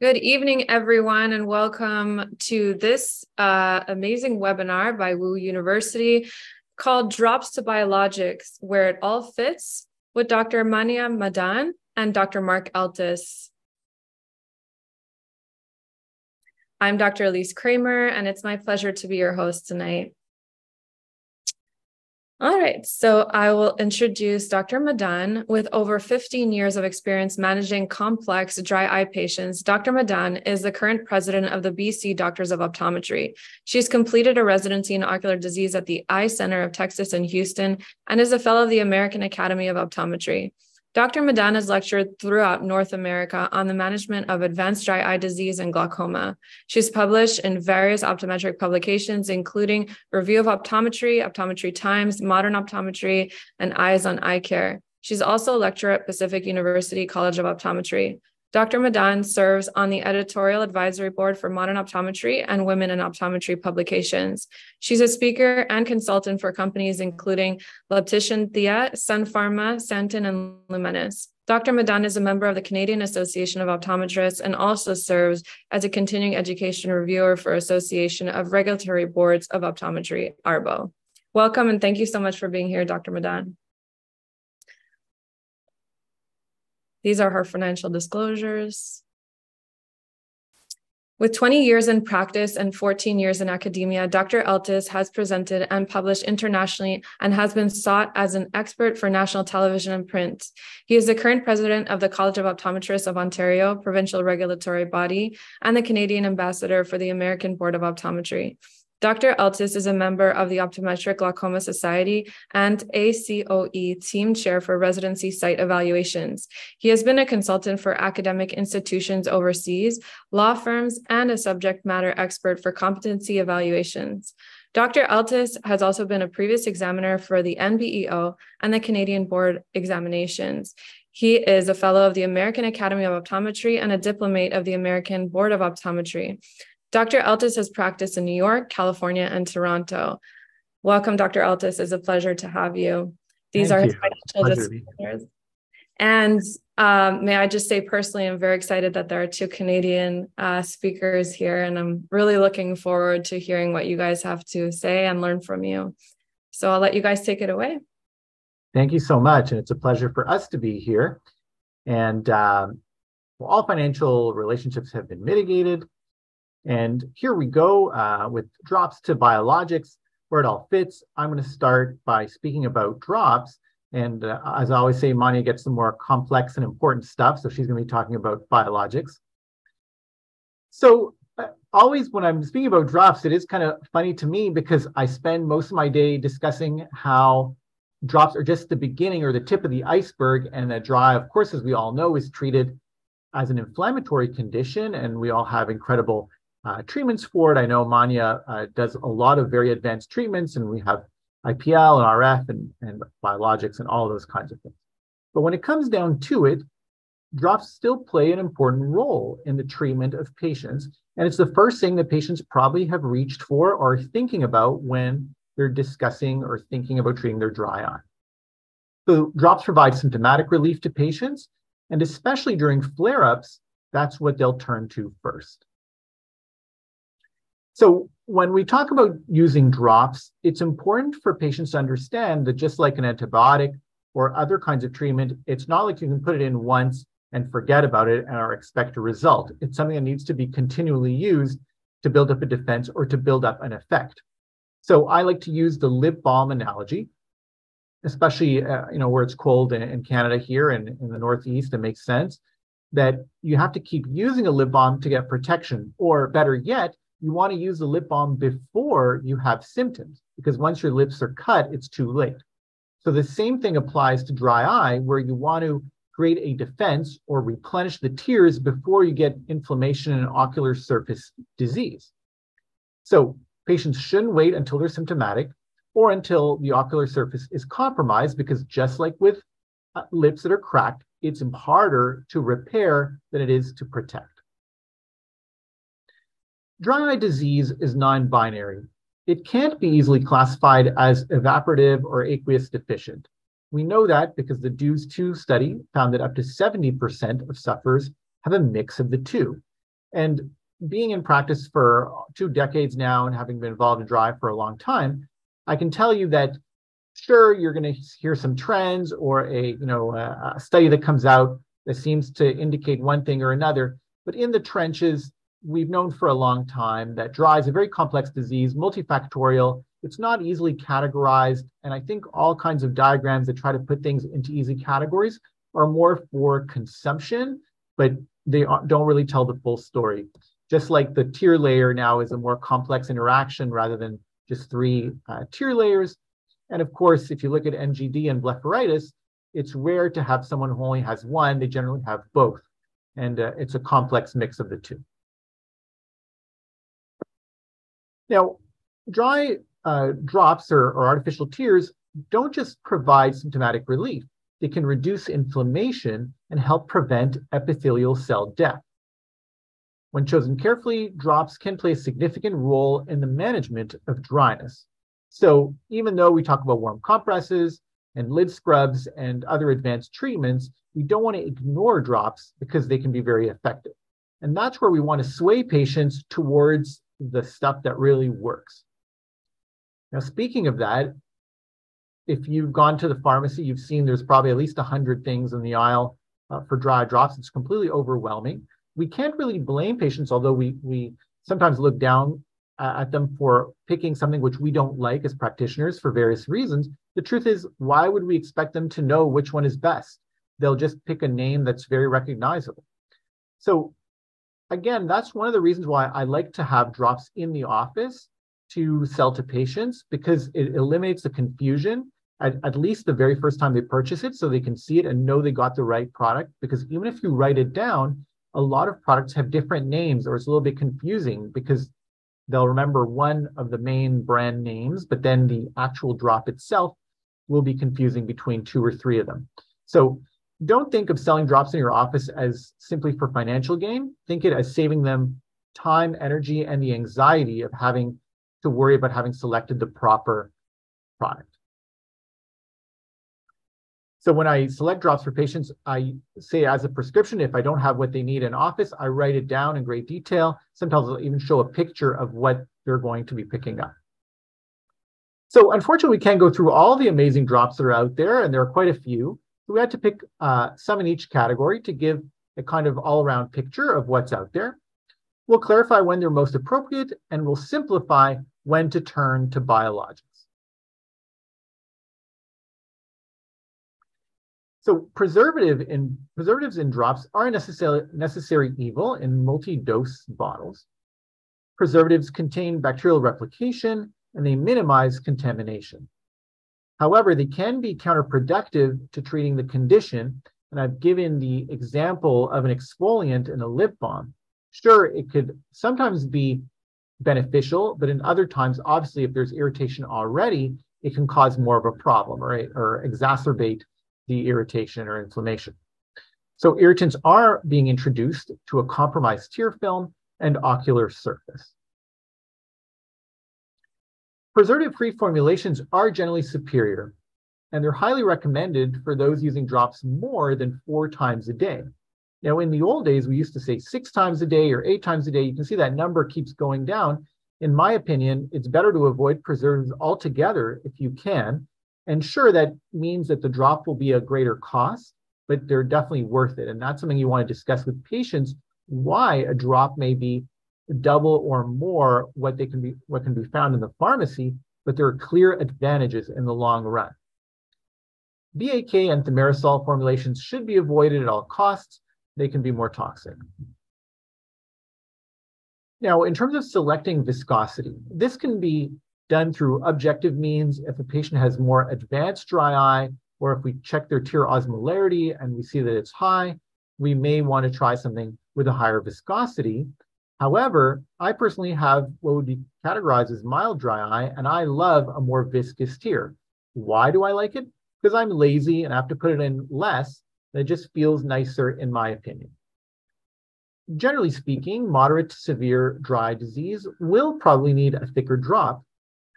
Good evening, everyone, and welcome to this amazing webinar by Woo University called Drops to Biologics, where it all fits, with Dr. Manya Madan and Dr. Mark Eltis. I'm Dr. Elise Kramer, and it's my pleasure to be your host tonight. All right, so I will introduce Dr. Madan. With over 15 years of experience managing complex dry eye patients, Dr. Madan is the current president of the BC Doctors of Optometry. She's completed a residency in ocular disease at the Eye Center of Texas in Houston and is a fellow of the American Academy of Optometry. Dr. Madan has lectured throughout North America on the management of advanced dry eye disease and glaucoma. She's published in various optometric publications, including Review of Optometry, Optometry Times, Modern Optometry, and Eyes on Eye Care. She's also a lecturer at Pacific University College of Optometry. Dr. Madan serves on the editorial advisory board for Modern Optometry and Women in Optometry publications. She's a speaker and consultant for companies including Lapitician, Thea, Sun Pharma, Santin, and Lumenes. Dr. Madan is a member of the Canadian Association of Optometrists and also serves as a continuing education reviewer for Association of Regulatory Boards of Optometry, ARBO. Welcome and thank you so much for being here, Dr. Madan. These are her financial disclosures. With 20 years in practice and 14 years in academia, Dr. Eltis has presented and published internationally and has been sought as an expert for national television and print. He is the current president of the College of Optometrists of Ontario, provincial regulatory body, and the Canadian ambassador for the American Board of Optometry. Dr. Eltis is a member of the Optometric Glaucoma Society and ACOE team chair for residency site evaluations. He has been a consultant for academic institutions overseas, law firms, and a subject matter expert for competency evaluations. Dr. Eltis has also been a previous examiner for the NBEO and the Canadian Board examinations. He is a fellow of the American Academy of Optometry and a diplomate of the American Board of Optometry. Dr. Eltis has practiced in New York, California, and Toronto. Welcome, Dr. Eltis. It's a pleasure to have you. These Thank are his financial disclosures. And may I just say personally, I'm very excited that there are two Canadian speakers here, and I'm really looking forward to hearing what you guys have to say and learn from you. So I'll let you guys take it away. Thank you so much. And it's a pleasure for us to be here. And all financial relationships have been mitigated. And here we go with Drops to Biologics, where it all fits. I'm going to start by speaking about drops. And as I always say, Manya gets some more complex and important stuff. So she's going to be talking about biologics. So always when I'm speaking about drops, it is kind of funny to me because I spend most of my day discussing how drops are just the beginning or the tip of the iceberg. And that dry, of course, as we all know, is treated as an inflammatory condition. And we all have incredible treatments for it. I know Manya does a lot of very advanced treatments, and we have IPL and RF and biologics and all those kinds of things. But when it comes down to it, drops still play an important role in the treatment of patients. And it's the first thing that patients probably have reached for or are thinking about when they're discussing or thinking about treating their dry eye. So drops provide symptomatic relief to patients, and especially during flare-ups, that's what they'll turn to first. So when we talk about using drops, it's important for patients to understand that just like an antibiotic or other kinds of treatment, it's not like you can put it in once and forget about it or expect a result. It's something that needs to be continually used to build up a defense or to build up an effect. So I like to use the lip balm analogy, especially where it's cold in Canada here and in the Northeast. It makes sense that you have to keep using a lip balm to get protection, or better yet, you want to use the lip balm before you have symptoms, because once your lips are cut, it's too late. So the same thing applies to dry eye, where you want to create a defense or replenish the tears before you get inflammation and ocular surface disease. So patients shouldn't wait until they're symptomatic or until the ocular surface is compromised, because just like with lips that are cracked, it's harder to repair than it is to protect. Dry eye disease is non-binary. It can't be easily classified as evaporative or aqueous deficient. We know that because the DEWS2 study found that up to 70% of sufferers have a mix of the two. And being in practice for 2 decades now and having been involved in dry for a long time, I can tell you that sure, you're going to hear some trends or a study that comes out that seems to indicate one thing or another. But in the trenches, we've known for a long time that dry is a very complex disease, multifactorial. It's not easily categorized. And I think all kinds of diagrams that try to put things into easy categories are more for consumption, but they don't really tell the full story. Just like the tier layer now is a more complex interaction rather than just 3 tier layers. And of course, if you look at MGD and blepharitis, it's rare to have someone who only has one. They generally have both. And it's a complex mix of the two. Now, dry drops or artificial tears don't just provide symptomatic relief. They can reduce inflammation and help prevent epithelial cell death. When chosen carefully, drops can play a significant role in the management of dryness. So even though we talk about warm compresses and lid scrubs and other advanced treatments, we don't want to ignore drops because they can be very effective. And that's where we want to sway patients towards the stuff that really works. Now, speaking of that, if you've gone to the pharmacy, you've seen there's probably at least 100 things in the aisle for dry drops. It's completely overwhelming. We can't really blame patients, although we sometimes look down at them for picking something which we don't like as practitioners for various reasons. The truth is, why would we expect them to know which one is best? They'll just pick a name that's very recognizable. So again, that's one of the reasons why I like to have drops in the office to sell to patients, because it eliminates the confusion at least the very first time they purchase it, so they can see it and know they got the right product. Because even if you write it down, a lot of products have different names, or it's a little bit confusing because they'll remember one of the main brand names, but then the actual drop itself will be confusing between 2 or 3 of them. So don't think of selling drops in your office as simply for financial gain. Think it as saving them time, energy, and the anxiety of having to worry about having selected the proper product. So when I select drops for patients, I say as a prescription, if I don't have what they need in office, I write it down in great detail. Sometimes I'll even show a picture of what they're going to be picking up. So unfortunately, we can't go through all the amazing drops that are out there, and there are quite a few. So we had to pick some in each category to give a kind of all-around picture of what's out there. We'll clarify when they're most appropriate, and we'll simplify when to turn to biologics. So preservatives in drops are a necessary evil in multi-dose bottles. Preservatives contain bacterial replication and they minimize contamination. However, they can be counterproductive to treating the condition. And I've given the example of an exfoliant in a lip balm. Sure, it could sometimes be beneficial, but in other times, obviously, if there's irritation already, it can cause more of a problem, right, or exacerbate the irritation or inflammation. So irritants are being introduced to a compromised tear film and ocular surface. Preservative-free formulations are generally superior, and they're highly recommended for those using drops more than 4 times a day. Now, in the old days, we used to say 6 times a day or 8 times a day. You can see that number keeps going down. In my opinion, it's better to avoid preservatives altogether if you can. And sure, that means that the drop will be a greater cost, but they're definitely worth it. And that's something you want to discuss with patients, why a drop may be double or more what can be found in the pharmacy, but there are clear advantages in the long run. BAK and thimerosal formulations should be avoided at all costs. They can be more toxic. Now, in terms of selecting viscosity, this can be done through objective means if a patient has more advanced dry eye, or if we check their tear osmolarity and we see that it's high, we may want to try something with a higher viscosity. However, I personally have what would be categorized as mild dry eye, and I love a more viscous tear. Why do I like it? Because I'm lazy and I have to put it in less, and it just feels nicer in my opinion. Generally speaking, moderate to severe dry disease will probably need a thicker drop.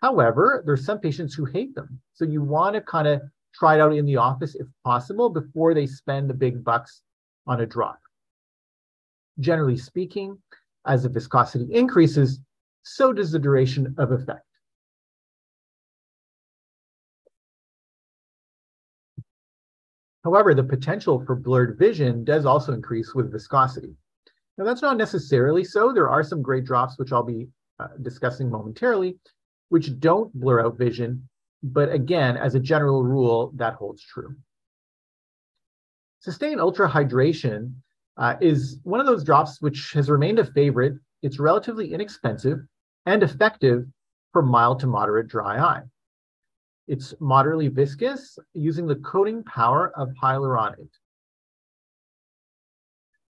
However, there's some patients who hate them. So you want to kind of try it out in the office if possible before they spend the big bucks on a drop. Generally speaking, As the viscosity increases, so does the duration of effect. However, the potential for blurred vision does also increase with viscosity. Now, that's not necessarily so. There are some gray drops, which I'll be discussing momentarily, which don't blur out vision. But again, as a general rule, that holds true. Sustained ultrahydration is one of those drops which has remained a favorite. It's relatively inexpensive and effective for mild to moderate dry eye. It's moderately viscous using the coating power of hyaluronate.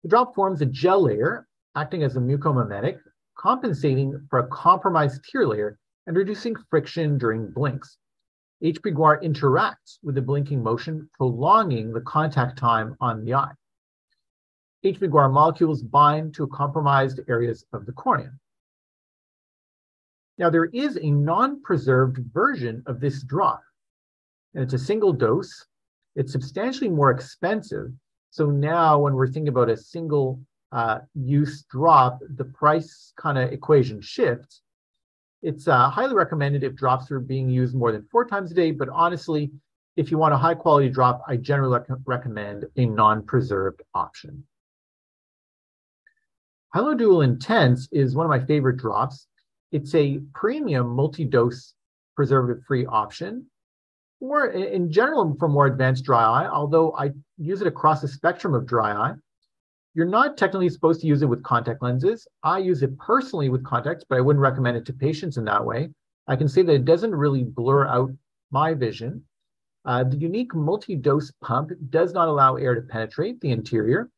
The drop forms a gel layer, acting as a mucomimetic, compensating for a compromised tear layer and reducing friction during blinks. HPGuar interacts with the blinking motion, prolonging the contact time on the eye. HPGuar molecules bind to compromised areas of the cornea. Now, there is a non-preserved version of this drop, and it's a single dose. It's substantially more expensive. So now when we're thinking about a single use drop, the price kind of equation shifts. It's highly recommended if drops are being used more than 4 times a day, but honestly, if you want a high quality drop, I generally recommend a non-preserved option. Hylo Dual Intense is one of my favorite drops. It's a premium multi-dose preservative-free option, or in general for more advanced dry eye, although I use it across the spectrum of dry eye. You're not technically supposed to use it with contact lenses. I use it personally with contacts, but I wouldn't recommend it to patients in that way. I can say that it doesn't really blur out my vision. The unique multi-dose pump does not allow air to penetrate the interior,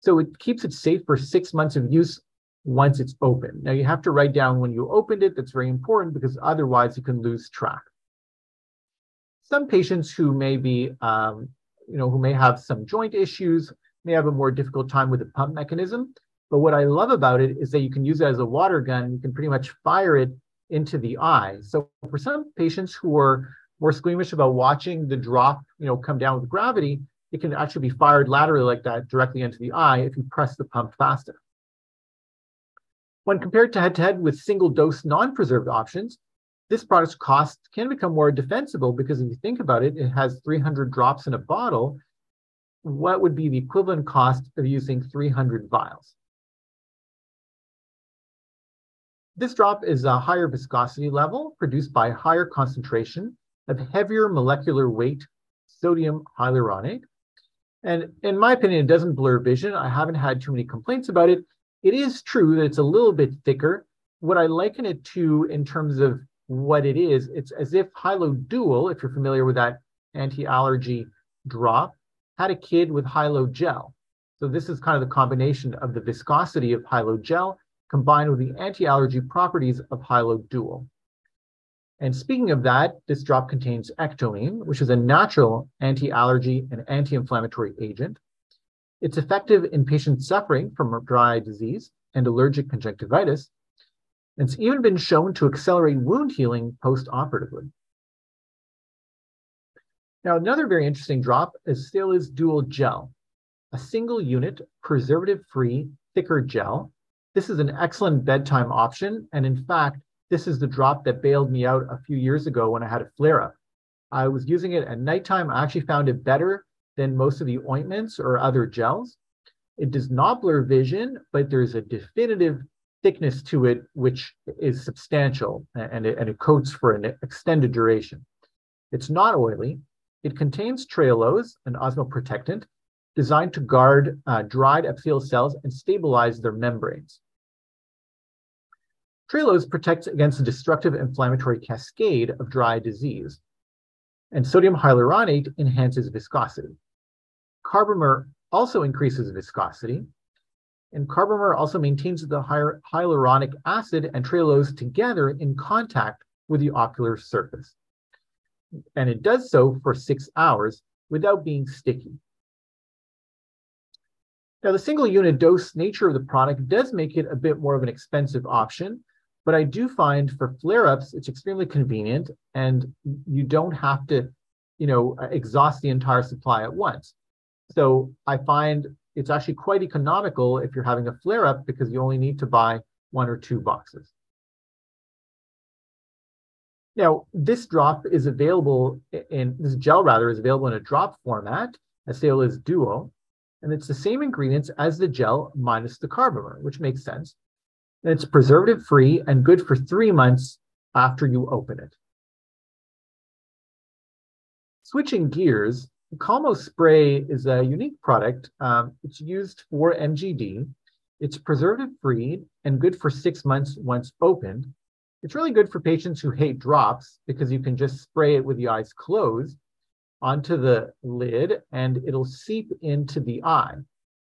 so it keeps it safe for 6 months of use once it's open. Now, you have to write down when you opened it. That's very important because otherwise you can lose track. Some patients who may be, who may have some joint issues may have a more difficult time with the pump mechanism. But what I love about it is that you can use it as a water gun. You can pretty much fire it into the eye. So for some patients who are more squeamish about watching the drop, come down with gravity, it can actually be fired laterally like that directly into the eye if you press the pump faster. When compared to head-to-head with single-dose non-preserved options, this product's cost can become more defensible because if you think about it, it has 300 drops in a bottle. What would be the equivalent cost of using 300 vials? This drop is a higher viscosity level produced by higher concentration of heavier molecular weight sodium hyaluronate. And in my opinion, it doesn't blur vision. I haven't had too many complaints about it. It is true that it's a little bit thicker. What I liken it to in terms of what it is, it's as if Hylo Dual, if you're familiar with that anti-allergy drop, had a kid with Hylo Gel. So this is kind of the combination of the viscosity of Hylo Gel combined with the anti-allergy properties of Hylo Dual. And speaking of that, this drop contains ectomine, which is a natural anti-allergy and anti-inflammatory agent. It's effective in patients suffering from dry eye disease and allergic conjunctivitis. It's even been shown to accelerate wound healing post-operatively. Now, another very interesting drop is Hylo's Dual Gel, a single unit, preservative-free, thicker gel. This is an excellent bedtime option. And in fact, this is the drop that bailed me out a few years ago when I had a flare-up. I was using it at nighttime. I actually found it better than most of the ointments or other gels. It does not blur vision, but there's a definitive thickness to it, which is substantial, and it coats for an extended duration. It's not oily. It contains trehalose, an osmoprotectant, designed to guard dried epithelial cells and stabilize their membranes. Trehalose protects against the destructive inflammatory cascade of dry disease, and sodium hyaluronate enhances viscosity. Carbomer also increases viscosity, and carbomer also maintains the hyaluronic acid and trehalose together in contact with the ocular surface. And it does so for 6 hours without being sticky. Now, the single unit dose nature of the product does make it a bit more of an expensive option, but I do find for flare-ups, it's extremely convenient and you don't have to, exhaust the entire supply at once. So I find it's actually quite economical if you're having a flare-up, because you only need to buy 1 or 2 boxes. Now, this drop is available in, this gel rather, is available in a drop format, Aceolis Duo, and it's the same ingredients as the gel minus the carbomer, which makes sense. And it's preservative-free and good for 3 months after you open it. Switching gears, Calmo Spray is a unique product. It's used for MGD. It's preservative-free and good for 6 months once opened. It's really good for patients who hate drops because you can just spray it with the eyes closed onto the lid and it'll seep into the eye.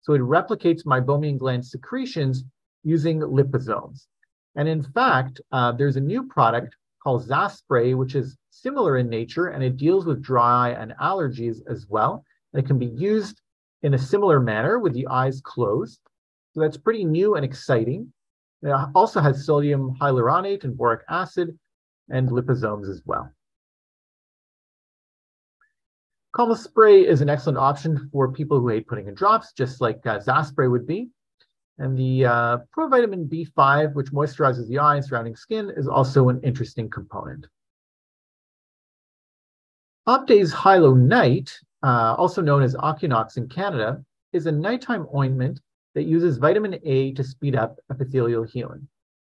So it replicates meibomian gland secretions using liposomes. And in fact, there's a new product called Zaspray, which is similar in nature, and it deals with dry eye and allergies as well. And it can be used in a similar manner with the eyes closed. So that's pretty new and exciting. It also has sodium hyaluronate and boric acid and liposomes as well. Calmo Spray is an excellent option for people who hate putting in drops, just like Zaspray would be. And the provitamin B5, which moisturizes the eye and surrounding skin, is also an interesting component. Optay's Hylo Night, also known as Ocunox in Canada, is a nighttime ointment that uses vitamin A to speed up epithelial healing.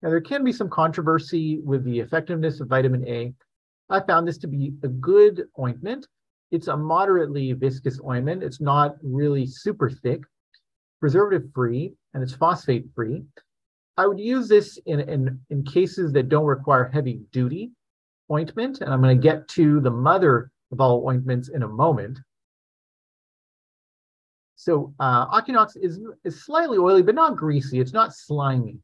Now, there can be some controversy with the effectiveness of vitamin A. I found this to be a good ointment. It's a moderately viscous ointment. It's not really super thick, preservative-free, and it's phosphate-free. I would use this in cases that don't require heavy-duty ointment, and I'm going to get to the mother of all ointments in a moment. So Ocunox is slightly oily, but not greasy. It's not slimy.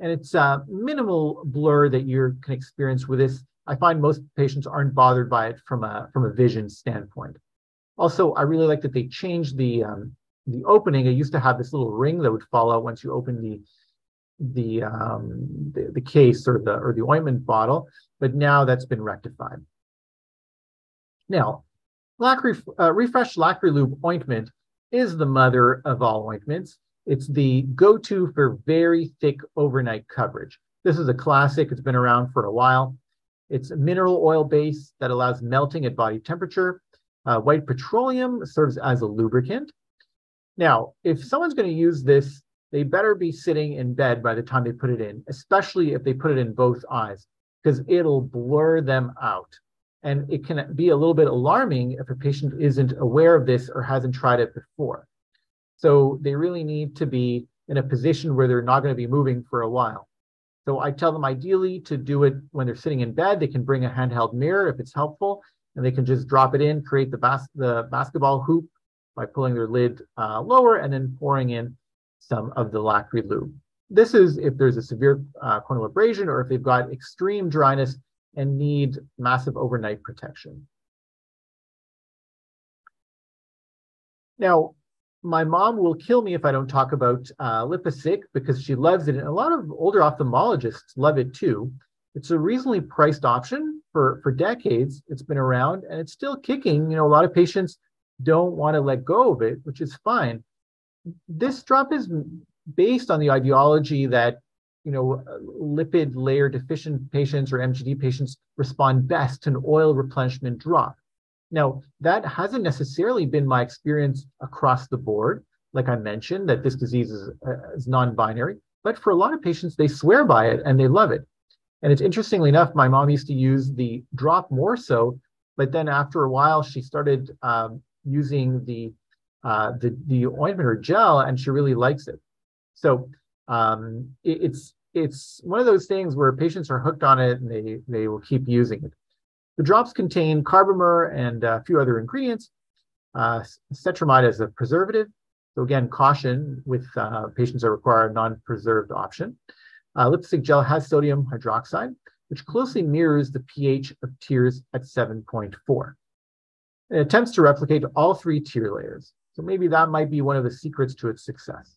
And it's a minimal blur that you can experience with this. I find most patients aren't bothered by it from a vision standpoint. Also, I really like that they changed the opening. It used to have this little ring that would fall out once you open the case or the ointment bottle, but now that's been rectified. Now, Refresh Lacry Lube ointment is the mother of all ointments. It's the go-to for very thick overnight coverage. This is a classic. It's been around for a while. It's a mineral oil base that allows melting at body temperature. White petroleum serves as a lubricant. Now, if someone's going to use this, they better be sitting in bed by the time they put it in, especially if they put it in both eyes, because it'll blur them out. And it can be a little bit alarming if a patient isn't aware of this or hasn't tried it before. So they really need to be in a position where they're not going to be moving for a while. So I tell them ideally to do it when they're sitting in bed. They can bring a handheld mirror if it's helpful, and they can just drop it in, create the basketball hoop by pulling their lid lower and then pouring in some of the lacry lube. This is if there's a severe corneal abrasion or if they've got extreme dryness and need massive overnight protection. Now, my mom will kill me if I don't talk about Liposic because she loves it, and a lot of older ophthalmologists love it too. It's a reasonably priced option for decades. It's been around and it's still kicking. You know, a lot of patients don't want to let go of it, which is fine. This drop is based on the ideology that, you know, lipid layer deficient patients or MGD patients respond best to an oil replenishment drop. Now, that hasn't necessarily been my experience across the board. Like I mentioned, that this disease is non-binary, but for a lot of patients, they swear by it and they love it. And it's interestingly enough, my mom used to use the drop more so, but then after a while, she started using the ointment or gel, and she really likes it. So it's one of those things where patients are hooked on it and they will keep using it. The drops contain carbomer and a few other ingredients. Cetrimide is a preservative. So again, caution with patients that require a non-preserved option. Liposic gel has sodium hydroxide, which closely mirrors the pH of tears at 7.4. It attempts to replicate all 3 tear layers. So maybe that might be one of the secrets to its success.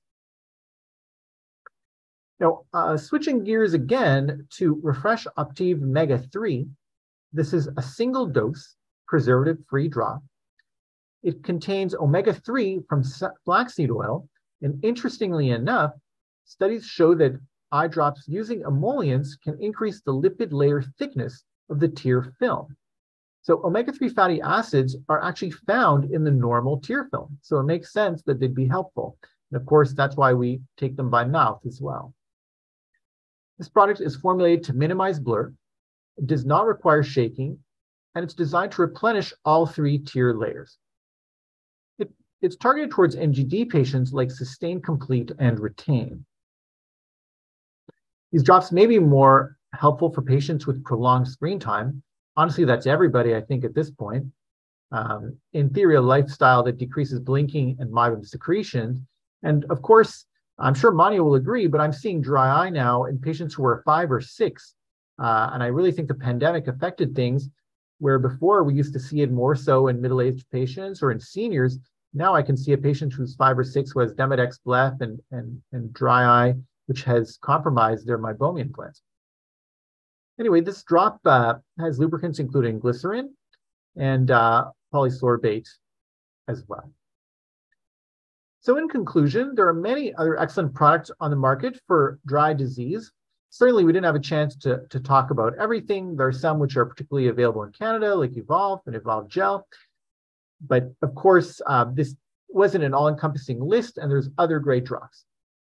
Now, switching gears again to Refresh Optive Mega 3. This is a single dose, preservative-free drop. It contains omega-3 from flaxseed oil. And interestingly enough, studies show that eye drops using emollients can increase the lipid layer thickness of the tear film. So omega-3 fatty acids are actually found in the normal tear film. So it makes sense that they'd be helpful. And of course, that's why we take them by mouth as well. This product is formulated to minimize blur. It does not require shaking, and it's designed to replenish all three tear layers. It's targeted towards MGD patients like Sustain, Complete, and Retain. These drops may be more helpful for patients with prolonged screen time. Honestly, that's everybody, I think, at this point. In theory, a lifestyle that decreases blinking and meibum secretion. And of course, I'm sure Manya will agree, but I'm seeing dry eye now in patients who are 5 or 6. And I really think the pandemic affected things where before we used to see it more so in middle-aged patients or in seniors. Now I can see a patient who's 5 or 6 who has Demodex Bleph and dry eye, which has compromised their meibomian glands. Anyway, this drop has lubricants including glycerin and polysorbate as well. So in conclusion, there are many other excellent products on the market for dry disease. Certainly, we didn't have a chance to talk about everything. There are some which are particularly available in Canada, like Evolve and Evolve Gel. But of course, this wasn't an all-encompassing list, and there's other great drops.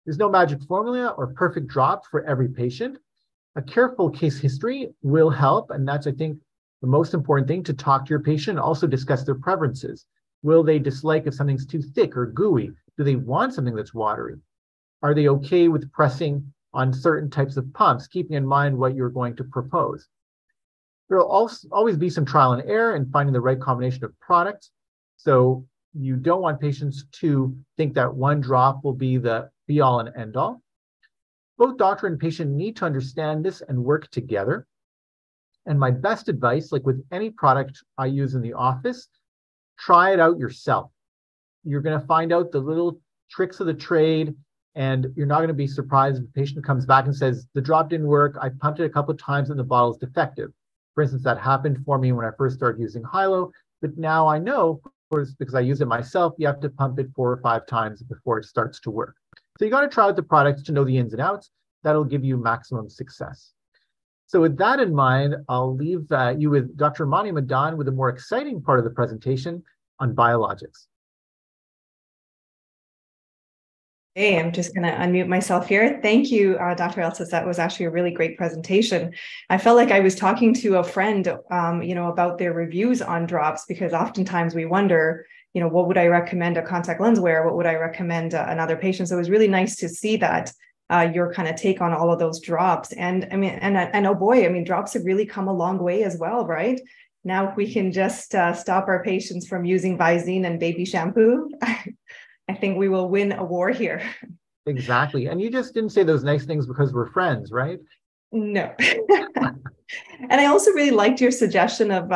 There's no magic formula or perfect drop for every patient. A careful case history will help, and that's, I think, the most important thing, to talk to your patient and also discuss their preferences. Will they dislike if something's too thick or gooey? Do they want something that's watery? Are they okay with pressing on certain types of pumps, keeping in mind what you're going to propose? There will also always be some trial and error in finding the right combination of products. So you don't want patients to think that one drop will be the be-all and end-all. Both doctor and patient need to understand this and work together. And my best advice, like with any product I use in the office, try it out yourself. You're going to find out the little tricks of the trade, and you're not going to be surprised if the patient comes back and says, the drop didn't work, I pumped it a couple of times and the bottle is defective. For instance, that happened for me when I first started using Hylo, but now I know, of course, because I use it myself, you have to pump it 4 or 5 times before it starts to work. So you got to try out the products to know the ins and outs. That'll give you maximum success. So with that in mind, I'll leave you with Dr. Manya Madan with a more exciting part of the presentation on biologics. Hey, I'm just going to unmute myself here. Thank you, Dr. Eltis. That was actually a really great presentation. I felt like I was talking to a friend, you know, about their reviews on drops, because oftentimes we wonder, you know, what would I recommend a contact lens wearer? What would I recommend another patient? So it was really nice to see that your kind of take on all of those drops. And I mean, and oh boy, I mean, drops have really come a long way as well, right? Now if we can just stop our patients from using Visine and baby shampoo, I think we will win a war here. Exactly. And you just didn't say those nice things because we're friends, right? No. And I also really liked your suggestion of,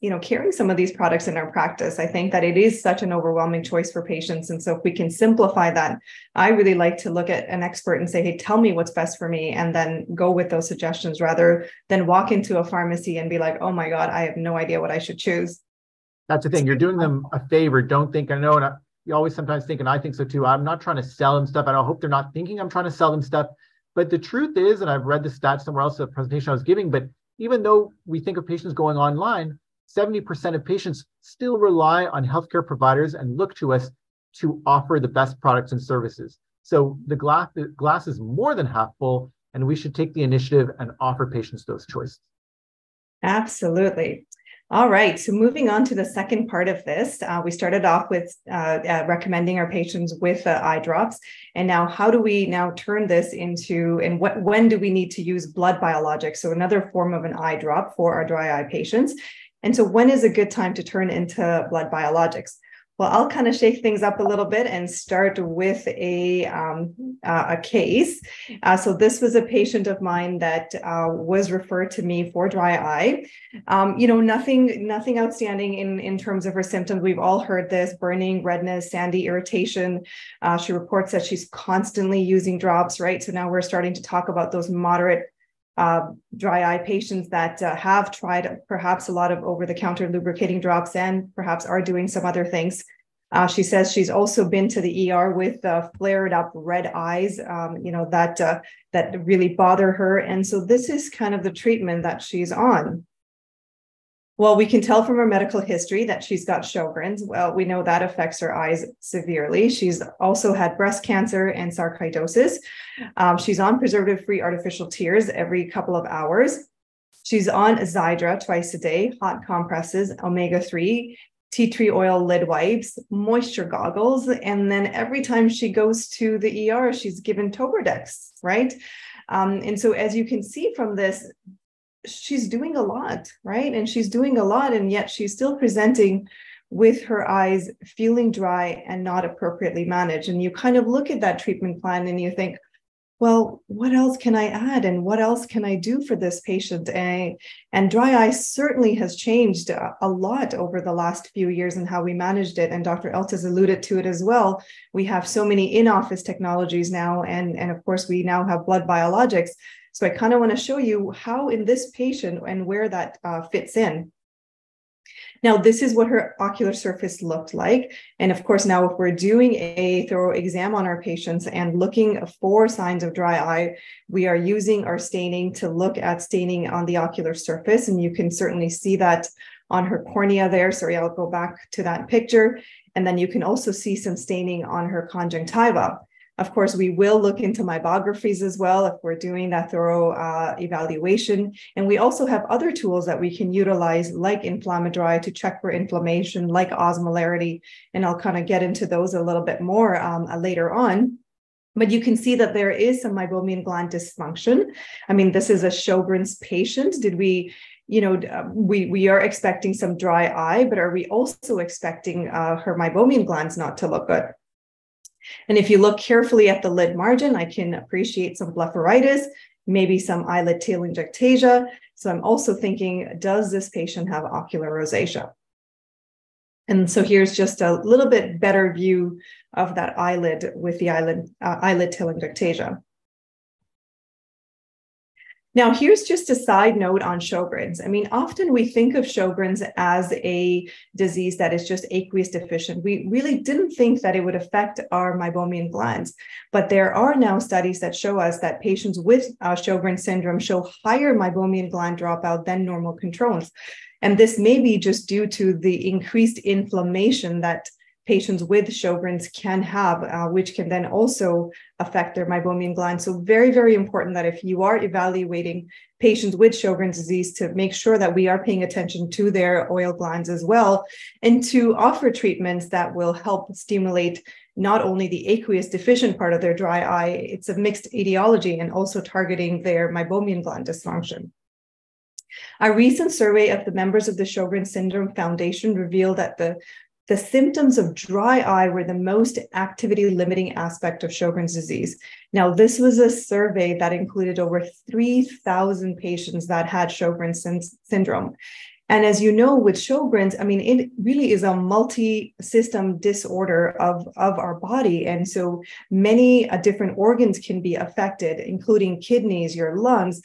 you know, carrying some of these products in our practice. I think that it is such an overwhelming choice for patients. And so if we can simplify that, I really like to look at an expert and say, hey, tell me what's best for me, and then go with those suggestions rather than walk into a pharmacy and be like, oh my God, I have no idea what I should choose. That's the thing. You're doing them a favor. Don't think I know. And you always sometimes think, and I think so too, I'm not trying to sell them stuff. And I hope they're not thinking I'm trying to sell them stuff. But the truth is, and I've read the stats somewhere else, the presentation I was giving, but even though we think of patients going online, 70% of patients still rely on healthcare providers and look to us to offer the best products and services. So the glass is more than half full, and we should take the initiative and offer patients those choices. Absolutely. All right, so moving on to the second part of this, we started off with recommending our patients with eye drops, and now how do we now turn this into, and when do we need to use blood biologics, so another form of an eye drop for our dry eye patients, and so when is a good time to turn into blood biologics? Well, I'll kind of shake things up a little bit and start with a case. So this was a patient of mine that was referred to me for dry eye. You know, nothing outstanding in terms of her symptoms. We've all heard this: burning, redness, sandy, irritation. She reports that she's constantly using drops, right? So now we're starting to talk about those moderate dry eye patients that have tried perhaps a lot of over-the-counter lubricating drops and perhaps are doing some other things. She says she's also been to the ER with flared up red eyes, that really bother her. And so this is kind of the treatment that she's on. Well, we can tell from her medical history that she's got Sjogren's. Well, we know that affects her eyes severely. She's also had breast cancer and sarcoidosis. She's on preservative-free artificial tears every couple of hours. She's on Xiidra twice a day, hot compresses, omega-3, tea tree oil lid wipes, moisture goggles, and then every time she goes to the ER, she's given Tobradex, right? And so as you can see from this, she's doing a lot, right? And she's doing a lot, and yet she's still presenting with her eyes feeling dry and not appropriately managed. And you kind of look at that treatment plan and you think, well, what else can I add and what else can I do for this patient? And dry eye certainly has changed a lot over the last few years and how we managed it. And Dr. Eltis alluded to it as well. We have so many in-office technologies now, and of course, we now have blood biologics. So I kind of want to show you how in this patient and where that fits in. Now, this is what her ocular surface looked like. And of course, now if we're doing a thorough exam on our patients and looking for signs of dry eye, we are using our staining to look at staining on the ocular surface. And you can certainly see that on her cornea there. Sorry, I'll go back to that picture. And then you can also see some staining on her conjunctiva. Of course, we will look into meibographies as well if we're doing that thorough evaluation. And we also have other tools that we can utilize like InflammaDry to check for inflammation, like osmolarity. And I'll kind of get into those a little bit more later on. But you can see that there is some meibomian gland dysfunction. I mean, this is a Sjogren's patient. Did we... we are expecting some dry eye, but are we also expecting her meibomian glands not to look good? And if you look carefully at the lid margin, I can appreciate some blepharitis, maybe some eyelid telangiectasia. So I'm also thinking, does this patient have ocular rosacea? And so here's just a little bit better view of that eyelid with the eyelid telangiectasia. Now, here's just a side note on Sjogren's. I mean, often we think of Sjogren's as a disease that is just aqueous deficient. We really didn't think that it would affect our meibomian glands, but there are now studies that show us that patients with Sjogren's syndrome show higher meibomian gland dropout than normal controls. And this may be just due to the increased inflammation that patients with Sjogren's can have, which can then also affect their meibomian gland. So very, very important that if you are evaluating patients with Sjogren's disease to make sure that we are paying attention to their oil glands as well, and to offer treatments that will help stimulate not only the aqueous deficient part of their dry eye, it's a mixed etiology, and also targeting their meibomian gland dysfunction. A recent survey of the members of the Sjogren's Syndrome Foundation revealed that the symptoms of dry eye were the most activity-limiting aspect of Sjogren's disease. Now, this was a survey that included over 3,000 patients that had Sjogren's syndrome. And as you know, with Sjogren's, I mean, it really is a multi-system disorder of our body. And so many different organs can be affected, including kidneys, your lungs.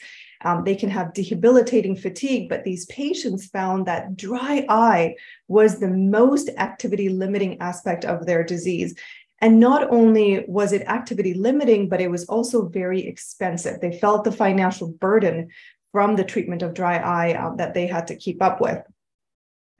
They can have debilitating fatigue, but these patients found that dry eye was the most activity-limiting aspect of their disease. And not only was it activity-limiting, but it was also very expensive. They felt the financial burden from the treatment of dry eye that they had to keep up with.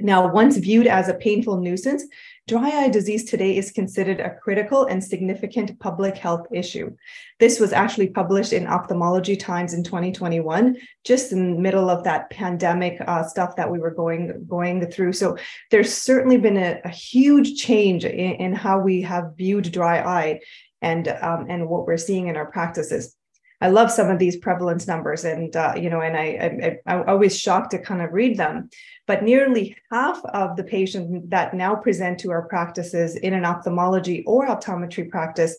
Now, once viewed as a painful nuisance, dry eye disease today is considered a critical and significant public health issue. This was actually published in Optometry Times in 2021, just in the middle of that pandemic stuff that we were going through. So there's certainly been a huge change in how we have viewed dry eye and what we're seeing in our practices. I love some of these prevalence numbers, and I'm always shocked to kind of read them. But nearly half of the patients that now present to our practices in an ophthalmology or optometry practice,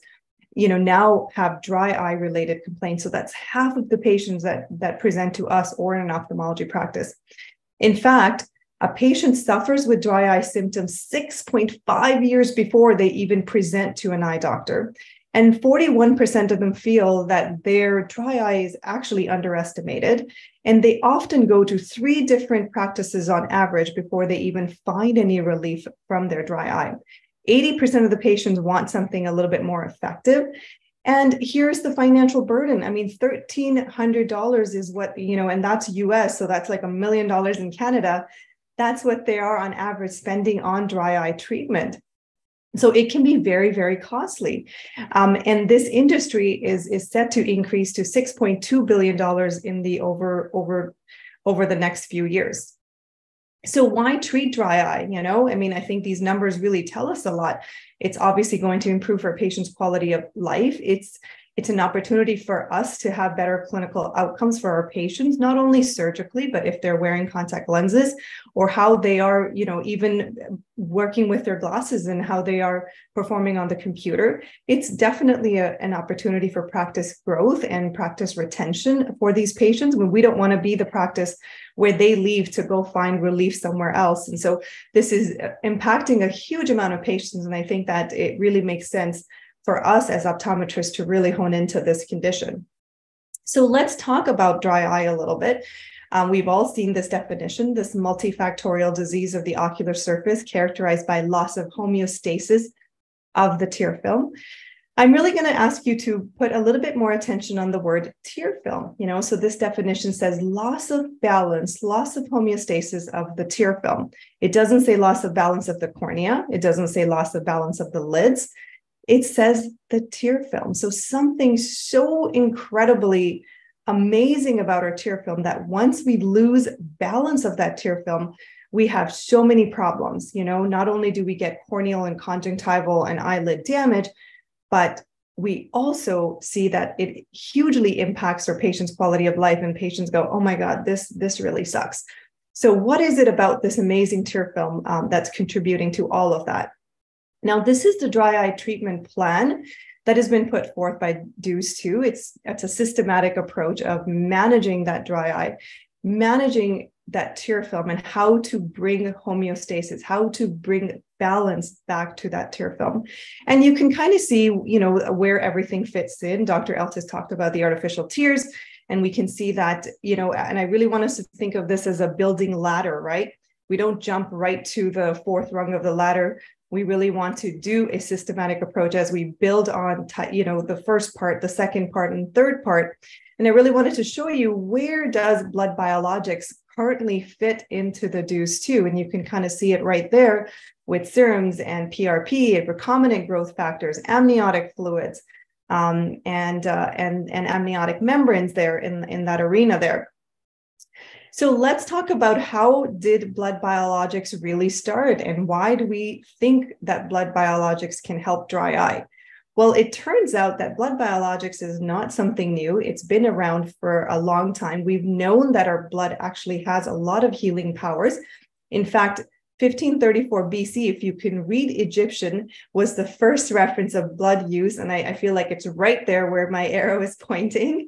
now have dry eye related complaints. So that's half of the patients that present to us or in an ophthalmology practice. In fact, a patient suffers with dry eye symptoms 6.5 years before they even present to an eye doctor. And 41% of them feel that their dry eye is actually underestimated. And they often go to 3 different practices on average before they even find any relief from their dry eye. 80% of the patients want something a little bit more effective. And here's the financial burden. I mean, $1,300 is what, and that's US, so that's like $1 million in Canada. That's what they are on average spending on dry eye treatment. So it can be very, very costly. And this industry is set to increase to $6.2 billion in the over the next few years. So why treat dry eye? I think these numbers really tell us a lot. It's obviously going to improve our patients' quality of life. It's an opportunity for us to have better clinical outcomes for our patients, not only surgically, but if they're wearing contact lenses or how they are, even working with their glasses and how they are performing on the computer. It's definitely an opportunity for practice growth and practice retention for these patients. We don't want to be the practice where they leave to go find relief somewhere else. And so this is impacting a huge amount of patients. And I think that it really makes sense for us as optometrists to really hone into this condition. So let's talk about dry eye a little bit. We've all seen this definition, this multifactorial disease of the ocular surface characterized by loss of homeostasis of the tear film. I'm really going to ask you to put a little bit more attention on the word tear film. So this definition says loss of balance, loss of homeostasis of the tear film. It doesn't say loss of balance of the cornea. It doesn't say loss of balance of the lids. It says the tear film. So something so incredibly amazing about our tear film that once we lose balance of that tear film, we have so many problems. Not only do we get corneal and conjunctival and eyelid damage, but we also see that it hugely impacts our patients' quality of life, and patients go, oh my God, this really sucks. So what is it about this amazing tear film that's contributing to all of that? Now, this is the dry eye treatment plan that has been put forth by DEWS2. It's a systematic approach of managing that dry eye, managing that tear film, and how to bring homeostasis, how to bring balance back to that tear film. And you can kind of see, where everything fits in. Dr. Eltis talked about the artificial tears, and we can see that, and I really want us to think of this as a building ladder, right? We don't jump right to the 4th rung of the ladder. We really want to do a systematic approach as we build on, the first part, the second part, and third part. And I really wanted to show you where does blood biologics currently fit into the DEWS2. And you can kind of see it right there with serums and PRP and recombinant growth factors, amniotic fluids, and amniotic membranes there in that arena there. So let's talk about how did blood biologics really start, and why do we think that blood biologics can help dry eye? Well, it turns out that blood biologics is not something new. It's been around for a long time. We've known that our blood actually has a lot of healing powers. In fact, 1534 BC, if you can read Egyptian, was the first reference of blood use. And I feel like it's right there where my arrow is pointing.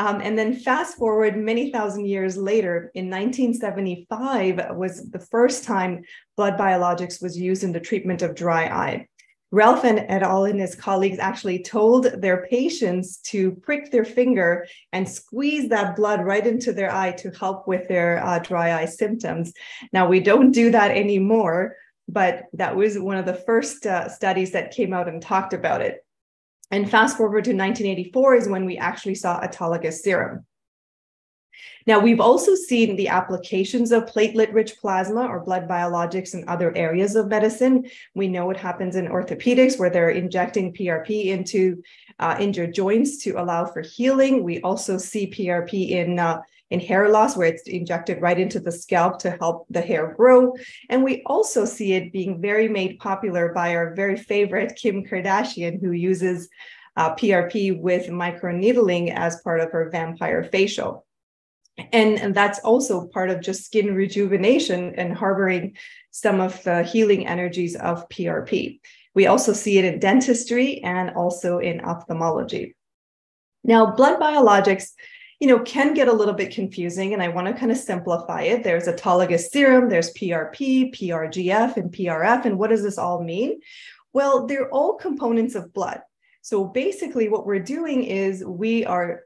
And then fast forward many thousand years later, in 1975 was the first time blood biologics was used in the treatment of dry eye. Relfan et al. And his colleagues actually told their patients to prick their finger and squeeze that blood right into their eye to help with their dry eye symptoms. Now, we don't do that anymore, but that was one of the first studies that came out and talked about it. And fast forward to 1984 is when we actually saw autologous serum. Now, we've also seen the applications of platelet-rich plasma or blood biologics in other areas of medicine. We know it happens in orthopedics where they're injecting PRP into injured joints to allow for healing. We also see PRP in hair loss where it's injected right into the scalp to help the hair grow. And we also see it being very made popular by our very favorite Kim Kardashian, who uses PRP with microneedling as part of her vampire facial. And that's also part of just skin rejuvenation and harboring some of the healing energies of PRP. We also see it in dentistry and also in ophthalmology. Now, blood biologics, can get a little bit confusing, and I want to kind of simplify it. There's autologous serum, there's PRP, PRGF, and PRF. And what does this all mean? Well, they're all components of blood. So basically what we're doing is we are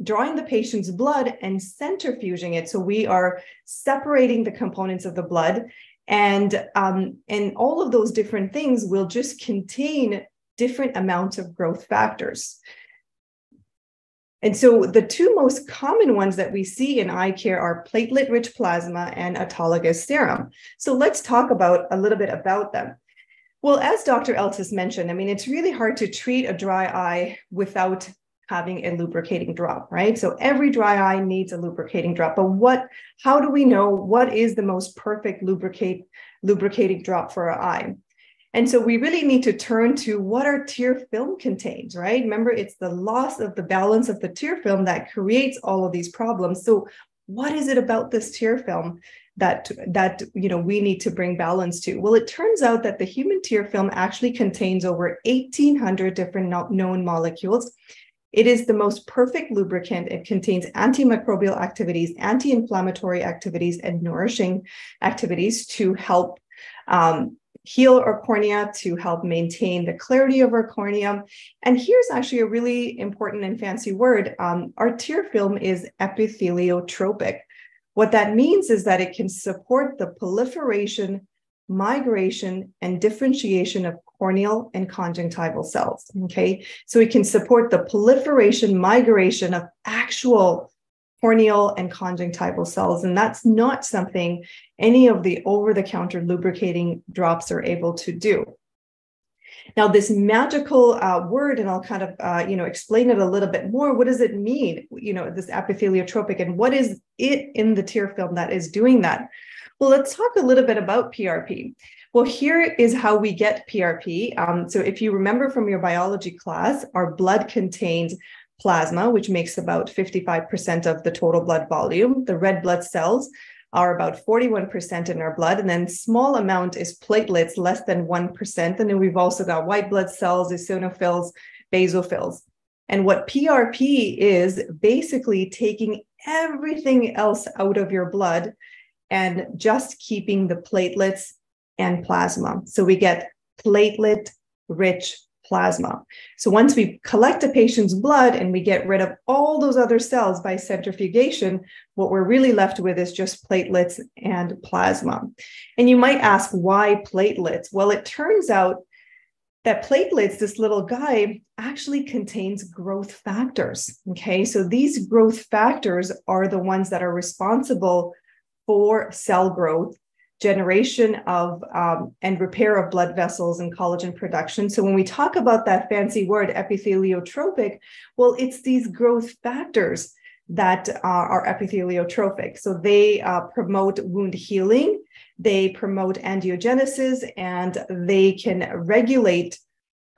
drawing the patient's blood and centrifuging it. So we are separating the components of the blood, and all of those different things will just contain different amounts of growth factors. And so the two most common ones that we see in eye care are platelet-rich plasma and autologous serum. So let's talk about a little bit about them. Well, as Dr. Eltis mentioned, I mean, it's really hard to treat a dry eye without having a lubricating drop, right? So every dry eye needs a lubricating drop, but how do we know what is the most perfect lubricating drop for our eye? And so we really need to turn to what our tear film contains, right? Remember, it's the loss of the balance of the tear film that creates all of these problems. So what is it about this tear film that you know, we need to bring balance to? Well, it turns out that the human tear film actually contains over 1,800 different known molecules. It is the most perfect lubricant. It contains antimicrobial activities, anti-inflammatory activities, and nourishing activities to help heal our cornea, to help maintain the clarity of our cornea. And here's actually a really important and fancy word. Our tear film is epitheliotropic. What that means is that it can support the proliferation, migration, and differentiation of corneal and conjunctival cells, okay? So it can support the proliferation, migration of actual corneal and conjunctival cells. And that's not something any of the over-the-counter lubricating drops are able to do. Now, this magical word, and I'll kind of, explain it a little bit more. What does it mean, you know, this epitheliotropic, and what is it in the tear film that is doing that? Well, let's talk a little bit about PRP. Well, here is how we get PRP. So if you remember from your biology class, our blood contains plasma, which makes about 55% of the total blood volume. The red blood cells are about 41% in our blood, and then small amount is platelets, less than 1%. And then we've also got white blood cells, eosinophils, basophils. And what PRP is basically taking everything else out of your blood and just keeping the platelets and plasma. So we get platelet-rich plasma. So once we collect a patient's blood and we get rid of all those other cells by centrifugation, what we're really left with is just platelets and plasma. And you might ask, why platelets? Well, it turns out that platelets, this little guy, actually contains growth factors. Okay, so these growth factors are the ones that are responsible for cell growth, generation of and repair of blood vessels and collagen production. So when we talk about that fancy word epitheliotropic, well, it's these growth factors that are epitheliotropic. So they promote wound healing, they promote angiogenesis, and they can regulate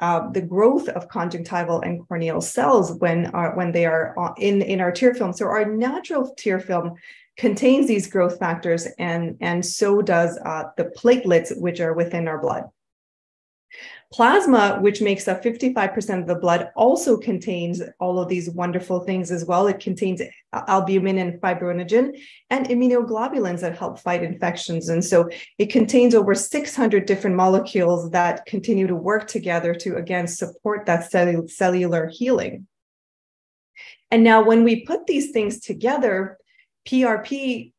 the growth of conjunctival and corneal cells when they are in our tear film. So our natural tear film contains these growth factors, and so does the platelets, which are within our blood. Plasma, which makes up 55% of the blood, also contains all of these wonderful things as well. It contains albumin and fibrinogen and immunoglobulins that help fight infections. And so it contains over 600 different molecules that continue to work together to, again, support that cellular healing. And now when we put these things together, PRP,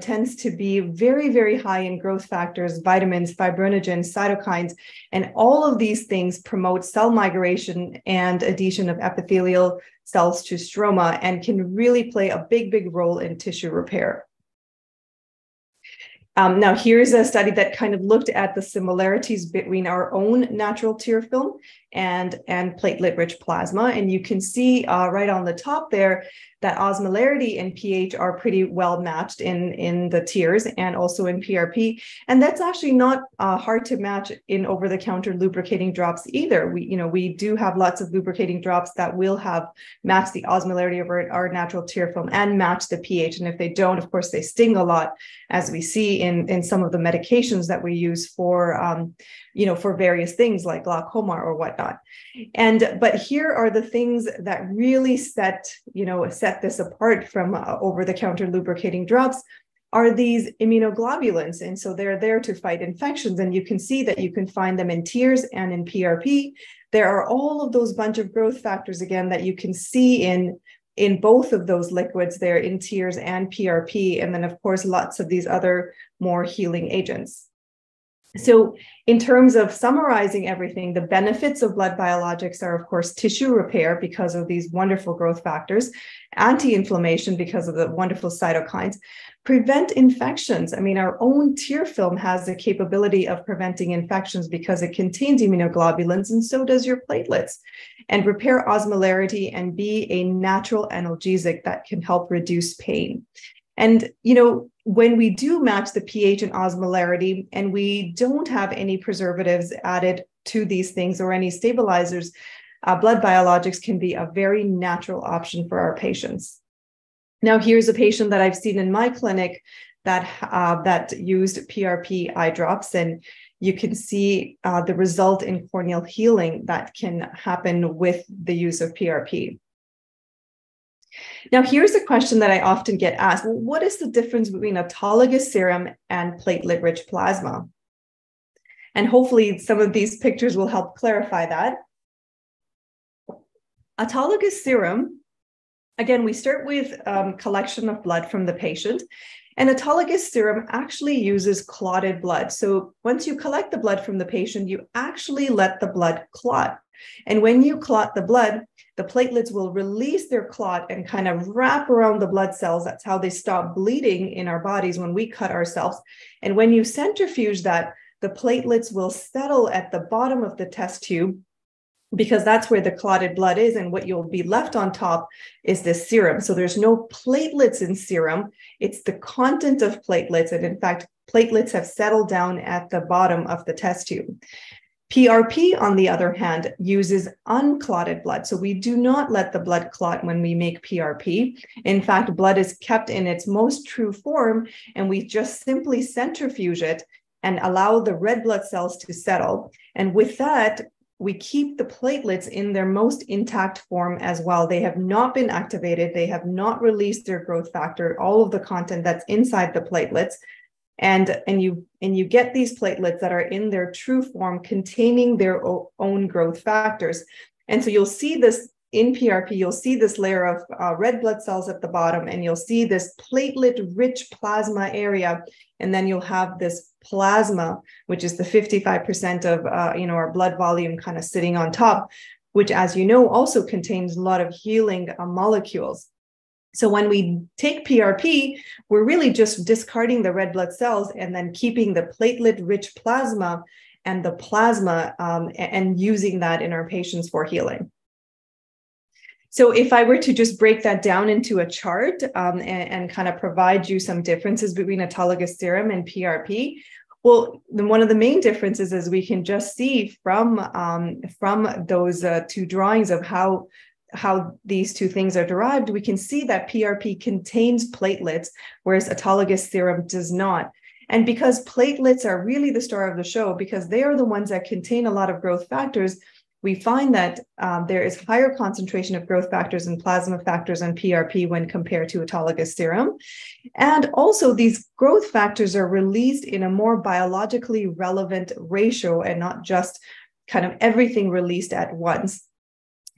tends to be very, very high in growth factors, vitamins, fibrinogen, cytokines, and all of these things promote cell migration and adhesion of epithelial cells to stroma and can really play a big, big role in tissue repair. Now, here's a study that kind of looked at the similarities between our own natural tear film and platelet-rich plasma. And you can see right on the top there that osmolarity and pH are pretty well matched in the tears and also in PRP. And that's actually not hard to match in over-the-counter lubricating drops either. We do have lots of lubricating drops that will have matched the osmolarity of our natural tear film and match the pH. And if they don't, of course, they sting a lot, as we see in some of the medications that we use for various things like glaucoma or whatnot. But here are the things that really set this apart from over-the-counter lubricating drops are these immunoglobulins. And so they're there to fight infections. And you can see that you can find them in tears and in PRP. there are all of those bunch of growth factors again that you can see in both of those liquids there, in tears and PRP, and then of course lots of these other more healing agents. So in terms of summarizing everything, the benefits of blood biologics are, of course, tissue repair because of these wonderful growth factors, anti-inflammation because of the wonderful cytokines, prevent infections. I mean, our own tear film has the capability of preventing infections because it contains immunoglobulins, and so does your platelets, and repair osmolarity and be a natural analgesic that can help reduce pain. And, you know, when we do match the pH and osmolarity and we don't have any preservatives added to these things or any stabilizers, blood biologics can be a very natural option for our patients. Now, here's a patient that I've seen in my clinic that used PRP eye drops, and you can see the result in corneal healing that can happen with the use of PRP. Now, here's a question that I often get asked. Well, what is the difference between autologous serum and platelet-rich plasma? And hopefully some of these pictures will help clarify that. Autologous serum, again, we start with collection of blood from the patient. And autologous serum actually uses clotted blood. So once you collect the blood from the patient, you actually let the blood clot. And when you clot the blood, the platelets will release their clot and kind of wrap around the blood cells. That's how they stop bleeding in our bodies when we cut ourselves. And when you centrifuge that, the platelets will settle at the bottom of the test tube because that's where the clotted blood is, and what you'll be left on top is this serum. So there's no platelets in serum. It's the content of platelets. And in fact, platelets have settled down at the bottom of the test tube. PRP, on the other hand, uses unclotted blood. So we do not let the blood clot when we make PRP. In fact, blood is kept in its most true form, and we just simply centrifuge it and allow the red blood cells to settle. And with that, we keep the platelets in their most intact form as well. They have not been activated. They have not released their growth factor, all of the content that's inside the platelets. And you get these platelets that are in their true form, containing their own growth factors. And so you'll see this in PRP, you'll see this layer of red blood cells at the bottom, and you'll see this platelet-rich plasma area. And then you'll have this plasma, which is the 55% of our blood volume kind of sitting on top, which, as you know, also contains a lot of healing molecules. So when we take PRP, we're really just discarding the red blood cells and then keeping the platelet-rich plasma and the plasma and using that in our patients for healing. So if I were to just break that down into a chart and kind of provide you some differences between autologous serum and PRP, well, then one of the main differences is we can just see from those two drawings of how these two things are derived, we can see that PRP contains platelets, whereas autologous serum does not. And because platelets are really the star of the show, because they are the ones that contain a lot of growth factors, we find that there is higher concentration of growth factors and plasma factors on PRP when compared to autologous serum. And also these growth factors are released in a more biologically relevant ratio and not just kind of everything released at once.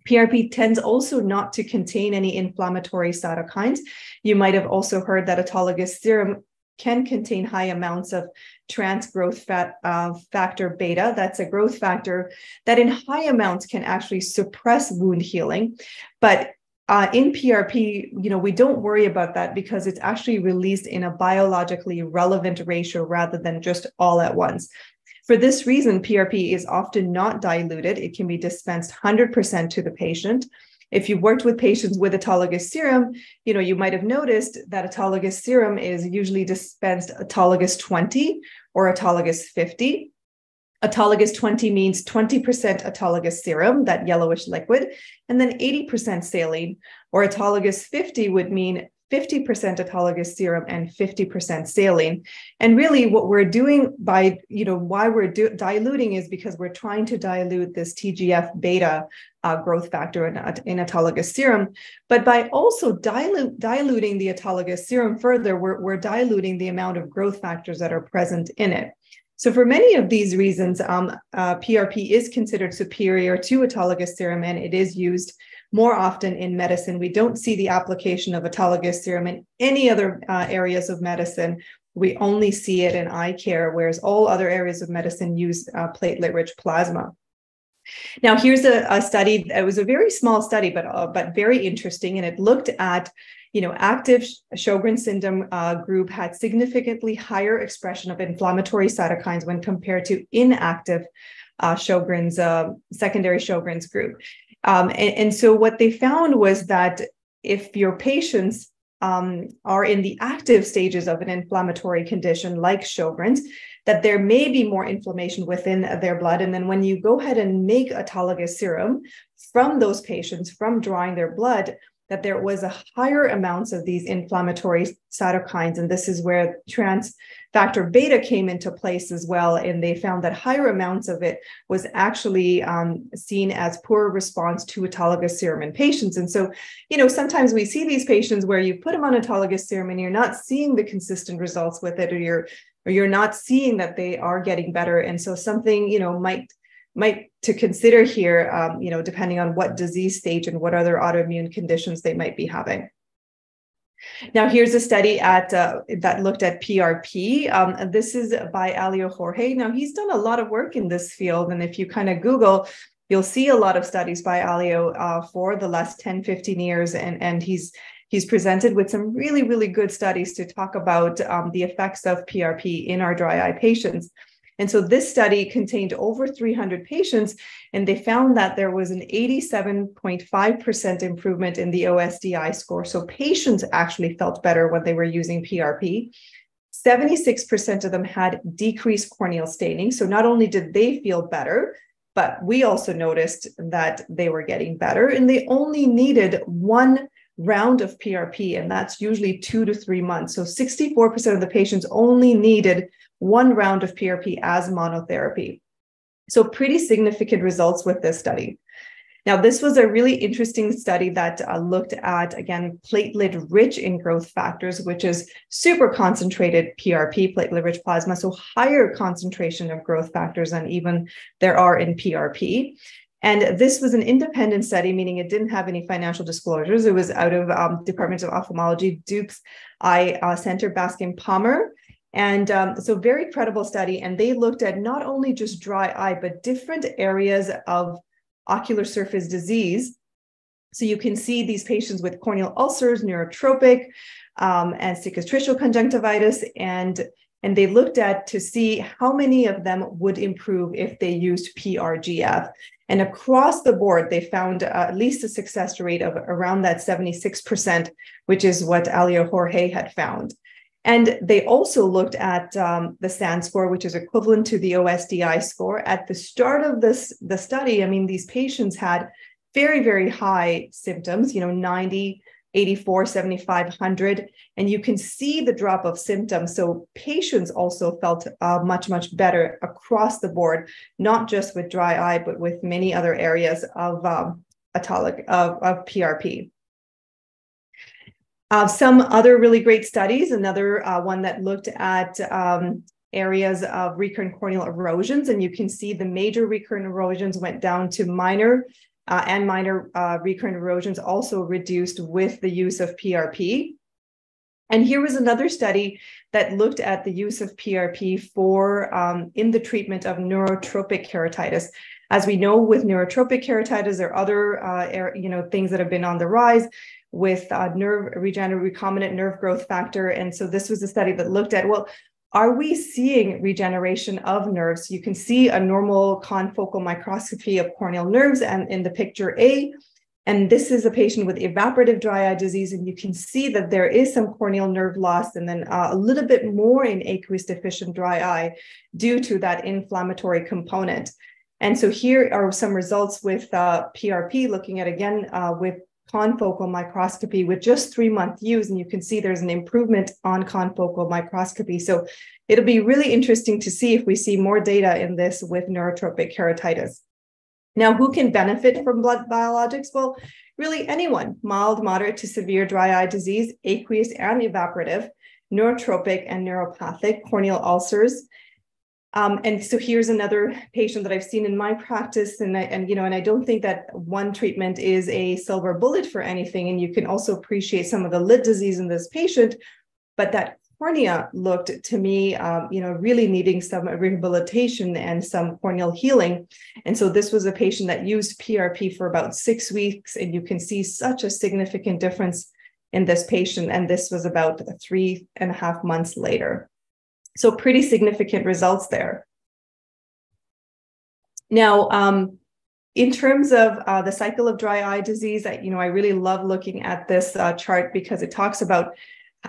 PRP tends also not to contain any inflammatory cytokines. You might have also heard that autologous serum can contain high amounts of trans growth factor beta. That's a growth factor that in high amounts can actually suppress wound healing. But in PRP, we don't worry about that because it's actually released in a biologically relevant ratio rather than just all at once. For this reason, PRP is often not diluted. It can be dispensed 100% to the patient. If you worked with patients with autologous serum, you might have noticed that autologous serum is usually dispensed autologous 20 or autologous 50. Autologous 20 means 20% autologous serum, that yellowish liquid, and then 80% saline, or autologous 50 would mean 50% autologous serum and 50% saline. And really what we're doing by, why we're diluting is because we're trying to dilute this TGF beta growth factor in autologous serum. But by also diluting the autologous serum further, we're diluting the amount of growth factors that are present in it. So for many of these reasons, PRP is considered superior to autologous serum, and it is used more often in medicine. We don't see the application of autologous serum in any other areas of medicine. We only see it in eye care, whereas all other areas of medicine use platelet-rich plasma. Now, here's a study that was a very small study, but very interesting, and it looked at, you know, active Sjogren's syndrome group had significantly higher expression of inflammatory cytokines when compared to inactive Sjogren's, secondary Sjogren's group. And so what they found was that if your patients are in the active stages of an inflammatory condition like Sjogren's, that there may be more inflammation within their blood. And then when you go ahead and make autologous serum from those patients, from drawing their blood, that there was a higher amounts of these inflammatory cytokines. And this is where trans factor beta came into place as well. And they found that higher amounts of it was actually seen as poor response to autologous serum in patients. And so, you know, sometimes we see these patients where you put them on autologous serum and you're not seeing the consistent results with it, or you're not seeing that they are getting better. And so something, you know, might to consider here, you know, depending on what disease stage and what other autoimmune conditions they might be having. Now, here's a study at that looked at PRP. This is by Alió Jorge. Now, he's done a lot of work in this field, and if you kind of Google, you'll see a lot of studies by Alió for the last 10, 15 years, and he's presented with some really, really good studies to talk about the effects of PRP in our dry eye patients. And so this study contained over 300 patients, and they found that there was an 87.5% improvement in the OSDI score. So patients actually felt better when they were using PRP. 76% of them had decreased corneal staining. So not only did they feel better, but we also noticed that they were getting better, and they only needed one round of PRP, and that's usually 2 to 3 months. So 64% of the patients only needed one round of PRP as monotherapy. So pretty significant results with this study. Now, this was a really interesting study that looked at, again, platelet-rich in growth factors, which is super concentrated PRP, platelet-rich plasma, so higher concentration of growth factors than even there are in PRP. And this was an independent study, meaning it didn't have any financial disclosures. It was out of Department of Ophthalmology, Duke's Eye Center, Bascom Palmer. And so very credible study. And they looked at not only just dry eye, but different areas of ocular surface disease. So you can see these patients with corneal ulcers, neurotropic, and cicatricial conjunctivitis, and they looked at to see how many of them would improve if they used PRGF. And across the board, they found at least a success rate of around that 76%, which is what Alió Jorge had found. And they also looked at the SAND score, which is equivalent to the OSDI score. At the start of the study, I mean, these patients had very, very high symptoms, you know, 90, 84, 75, 100, and you can see the drop of symptoms. So patients also felt much, much better across the board, not just with dry eye, but with many other areas of PRP. Some other really great studies, another one that looked at areas of recurrent corneal erosions, and you can see the major recurrent erosions went down to minor and minor recurrent erosions also reduced with the use of PRP. And here was another study that looked at the use of PRP for in the treatment of neurotropic keratitis. As we know, with neurotropic keratitis, there are other things that have been on the rise with recombinant nerve growth factor. And so this was a study that looked at, well, are we seeing regeneration of nerves? You can see a normal confocal microscopy of corneal nerves and in the picture A, and this is a patient with evaporative dry eye disease, and you can see that there is some corneal nerve loss and then a little bit more in aqueous deficient dry eye due to that inflammatory component. And so here are some results with PRP, looking at, again, with confocal microscopy with just 3-month use, and you can see there's an improvement on confocal microscopy. So it'll be really interesting to see if we see more data in this with neurotropic keratitis. Now, who can benefit from blood biologics? Well, really anyone, mild, moderate to severe dry eye disease, aqueous and evaporative, neurotropic and neuropathic, corneal ulcers, And so here's another patient that I've seen in my practice, and I don't think that one treatment is a silver bullet for anything. And you can also appreciate some of the lid disease in this patient, but that cornea looked to me, really needing some rehabilitation and some corneal healing. And so this was a patient that used PRP for about 6 weeks, and you can see such a significant difference in this patient. And this was about 3.5 months later. So pretty significant results there. Now, in terms of the cycle of dry eye disease, I really love looking at this chart because it talks about,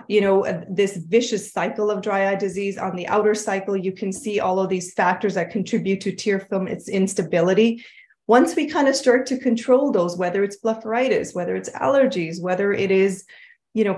this vicious cycle of dry eye disease. On the outer cycle, you can see all of these factors that contribute to tear film, its instability. Once we kind of start to control those, whether it's blepharitis, whether it's allergies, whether it is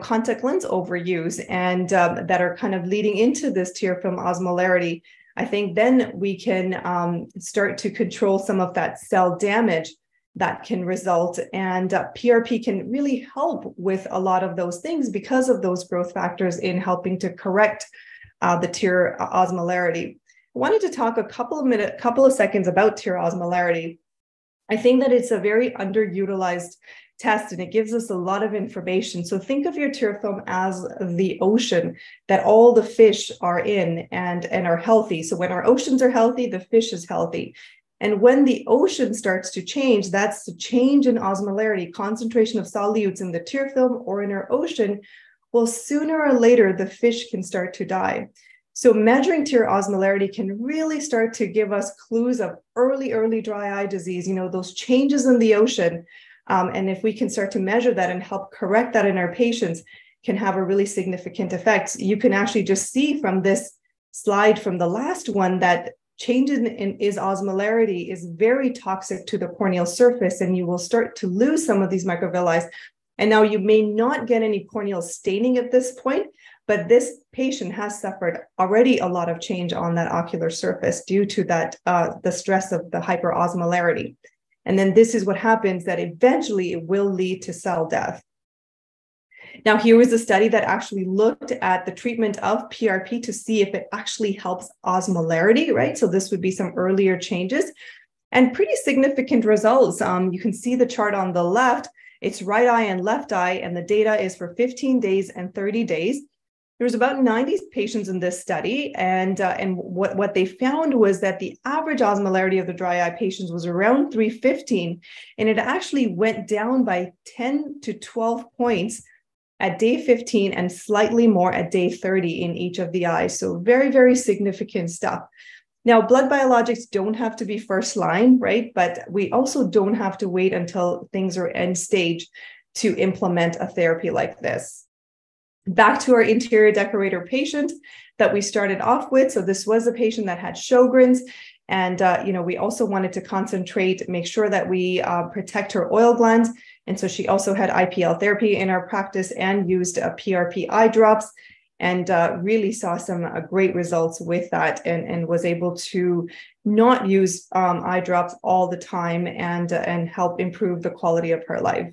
contact lens overuse, and that are kind of leading into this tear film osmolarity, I think then we can start to control some of that cell damage that can result. And PRP can really help with a lot of those things because of those growth factors in helping to correct the tear osmolarity. I wanted to talk a couple of seconds about tear osmolarity. I think that it's a very underutilized test, and it gives us a lot of information. So think of your tear film as the ocean that all the fish are in and are healthy. So when our oceans are healthy, the fish is healthy. And when the ocean starts to change, that's the change in osmolarity. Concentration of solutes in the tear film or in our ocean, well, sooner or later, the fish can start to die. So measuring tear osmolarity can really start to give us clues of early dry eye disease, those changes in the ocean. And if we can start to measure that and help correct that in our patients, can have a really significant effect. You can actually just see from this slide from the last one that change in osmolarity is very toxic to the corneal surface, and you will start to lose some of these microvilli. And now you may not get any corneal staining at this point, but this patient has suffered already a lot of change on that ocular surface due to that the stress of the hyperosmolarity. And then this is what happens, that eventually it will lead to cell death. Now, here was a study that actually looked at the treatment of PRP to see if it actually helps osmolarity, right? So this would be some earlier changes and pretty significant results. You can see the chart on the left. It's right eye and left eye, and the data is for 15 days and 30 days. There was about 90 patients in this study, and what they found was that the average osmolarity of the dry eye patients was around 315, and it actually went down by 10 to 12 points at day 15 and slightly more at day 30 in each of the eyes. So very, very significant stuff. Now, blood biologics don't have to be first line, right? But we also don't have to wait until things are end stage to implement a therapy like this. Back to our interior decorator patient that we started off with. So this was a patient that had Sjogren's, and we also wanted to concentrate, make sure that we protect her oil glands. And so she also had IPL therapy in our practice and used PRP eye drops, and really saw some great results with that, and was able to not use eye drops all the time and help improve the quality of her life.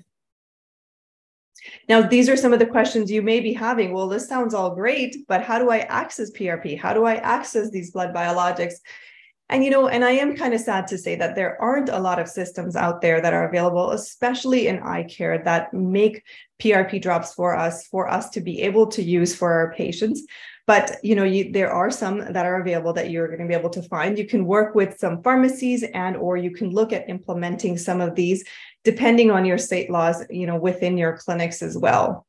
Now, these are some of the questions you may be having. Well, this sounds all great, but how do I access PRP? How do I access these blood biologics? And, and I am kind of sad to say that there aren't a lot of systems out there that are available, especially in eye care, that make PRP drops for us to be able to use for our patients. But, there are some that are available that you're going to be able to find. You can work with some pharmacies, and or you can look at implementing some of these depending on your state laws, within your clinics as well.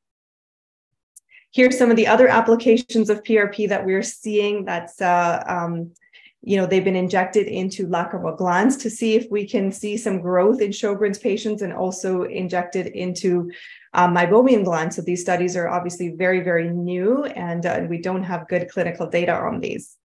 Here's some of the other applications of PRP that we're seeing. That's, they've been injected into lacrimal glands to see if we can see some growth in Sjogren's patients, and also injected into meibomian glands. So these studies are obviously very, very new, and we don't have good clinical data on these.